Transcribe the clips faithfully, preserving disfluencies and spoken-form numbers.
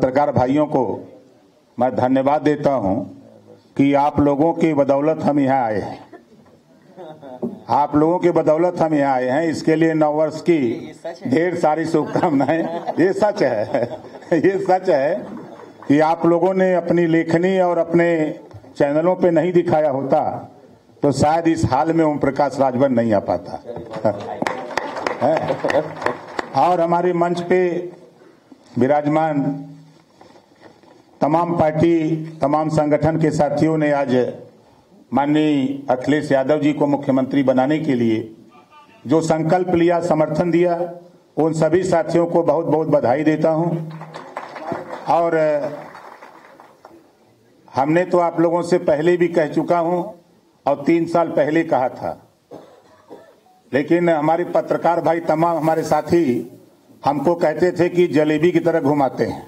पत्रकार भाइयों को मैं धन्यवाद देता हूं कि आप लोगों की बदौलत हम यहाँ आए हैं। आप लोगों की बदौलत हम यहाँ आए हैं, इसके लिए नववर्ष की ढेर सारी शुभकामनाएं। ये सच है, ये सच है कि आप लोगों ने अपनी लेखनी और अपने चैनलों पे नहीं दिखाया होता तो शायद इस हाल में ओम प्रकाश राजभर नहीं आ पाता। और हमारे मंच पे विराजमान तमाम पार्टी, तमाम संगठन के साथियों ने आज माननीय अखिलेश यादव जी को मुख्यमंत्री बनाने के लिए जो संकल्प लिया, समर्थन दिया, उन सभी साथियों को बहुत बहुत बधाई देता हूं। और हमने तो आप लोगों से पहले भी कह चुका हूं और तीन साल पहले कहा था, लेकिन हमारे पत्रकार भाई, तमाम हमारे साथी हमको कहते थे कि जलेबी की तरह घुमाते हैं,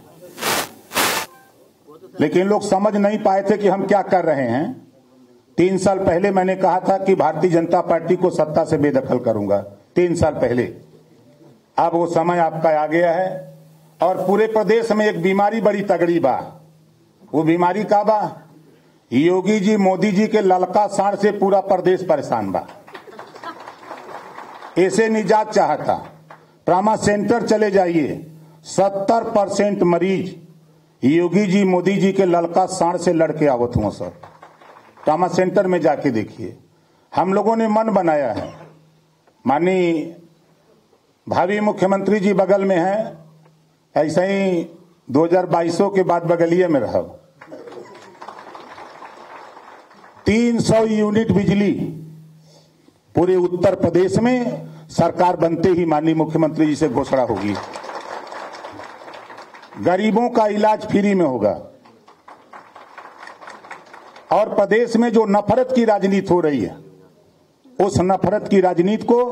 लेकिन लोग समझ नहीं पाए थे कि हम क्या कर रहे हैं। तीन साल पहले मैंने कहा था कि भारतीय जनता पार्टी को सत्ता से बेदखल करूंगा, तीन साल पहले। अब वो समय आपका आ गया है। और पूरे प्रदेश में एक बीमारी बड़ी तगड़ी बा। वो बीमारी का बा? योगी जी, मोदी जी के ललका साढ़ से पूरा प्रदेश परेशान बा। ऐसे निजात चाहता ट्रामा सेंटर चले जाइए, सत्तर परसेंट मरीज योगी जी, मोदी जी के ललका साढ़ से लड़के आवत हुआ। सर, ट्रामा सेंटर में जाके देखिए। हम लोगों ने मन बनाया है, माननीय भावी मुख्यमंत्री जी बगल में हैं, ऐसे ही दो हजार बाईसों के बाद बगलिये में रहो। तीन सौ यूनिट बिजली पूरे उत्तर प्रदेश में सरकार बनते ही माननीय मुख्यमंत्री जी से घोषणा होगी। गरीबों का इलाज फ्री में होगा। और प्रदेश में जो नफरत की राजनीति हो रही है, उस नफरत की राजनीति को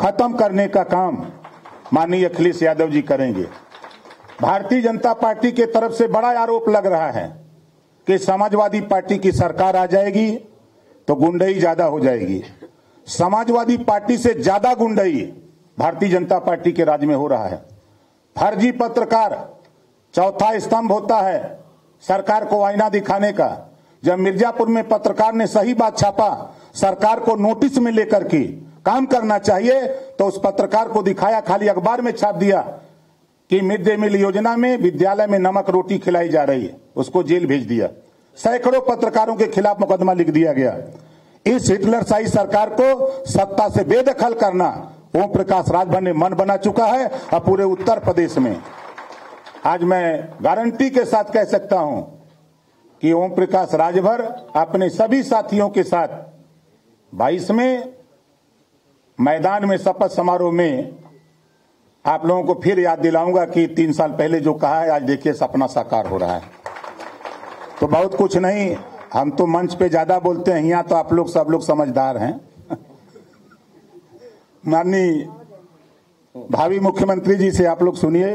खत्म करने का काम माननीय अखिलेश यादव जी करेंगे। भारतीय जनता पार्टी के तरफ से बड़ा आरोप लग रहा है कि समाजवादी पार्टी की सरकार आ जाएगी तो गुंडई ज्यादा हो जाएगी। समाजवादी पार्टी से ज्यादा गुंडई भारतीय जनता पार्टी के राज में हो रहा है। फर्जी पत्रकार चौथा स्तंभ होता है सरकार को आईना दिखाने का। जब मिर्जापुर में पत्रकार ने सही बात छापा, सरकार को नोटिस में लेकर के काम करना चाहिए, तो उस पत्रकार को दिखाया, खाली अखबार में छाप दिया कि मिड डे मील योजना में विद्यालय में नमक रोटी खिलाई जा रही है, उसको जेल भेज दिया। सैकड़ों पत्रकारों के खिलाफ मुकदमा लिख दिया गया। इस हिटलर शाही सरकार को सत्ता से बेदखल करना ओम प्रकाश राजभर ने मन बना चुका है। और पूरे उत्तर प्रदेश में आज मैं गारंटी के साथ कह सकता हूं कि ओम प्रकाश राजभर अपने सभी साथियों के साथ बाईसवें मैदान में शपथ समारोह में आप लोगों को फिर याद दिलाऊंगा कि तीन साल पहले जो कहा है, आज देखिए सपना साकार हो रहा है। तो बहुत कुछ नहीं, हम तो मंच पे ज्यादा बोलते हैं, यहाँ तो आप लोग सब लोग समझदार हैं। माननीय भावी मुख्यमंत्री जी से आप लोग सुनिए।